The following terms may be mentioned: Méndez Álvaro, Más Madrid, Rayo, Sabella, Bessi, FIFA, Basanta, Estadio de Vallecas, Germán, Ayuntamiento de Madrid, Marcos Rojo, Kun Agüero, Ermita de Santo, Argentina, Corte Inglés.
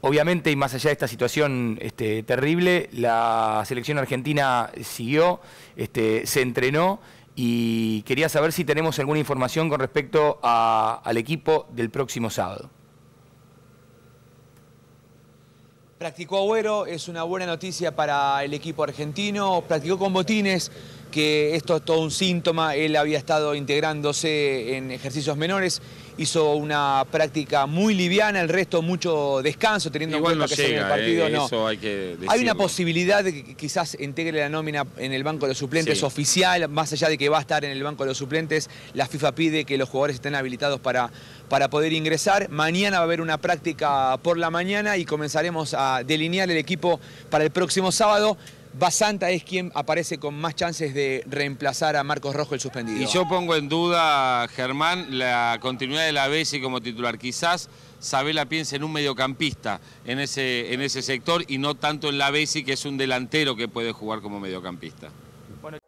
Obviamente, y más allá de esta situación terrible, la selección argentina siguió, se entrenó, y quería saber si tenemos alguna información con respecto al equipo del próximo sábado. Practicó Agüero, es una buena noticia para el equipo argentino, practicó con botines, que esto es todo un síntoma, él había estado integrándose en ejercicios menores, hizo una práctica muy liviana, el resto mucho descanso, teniendo igual en cuenta no que llega, en el partido no. Eso hay que decirlo. Hay una posibilidad de que quizás integre la nómina en el banco de los suplentes, sí, oficial, más allá de que va a estar en el banco de los suplentes, la FIFA pide que los jugadores estén habilitados para poder ingresar. Mañana va a haber una práctica por la mañana y comenzaremos a delinear el equipo para el próximo sábado. Basanta es quien aparece con más chances de reemplazar a Marcos Rojo, el suspendido. Y yo pongo en duda, Germán, la continuidad de la Bessi como titular. Quizás Sabella piense en un mediocampista en ese sector y no tanto en la Bessi, que es un delantero que puede jugar como mediocampista. Bueno.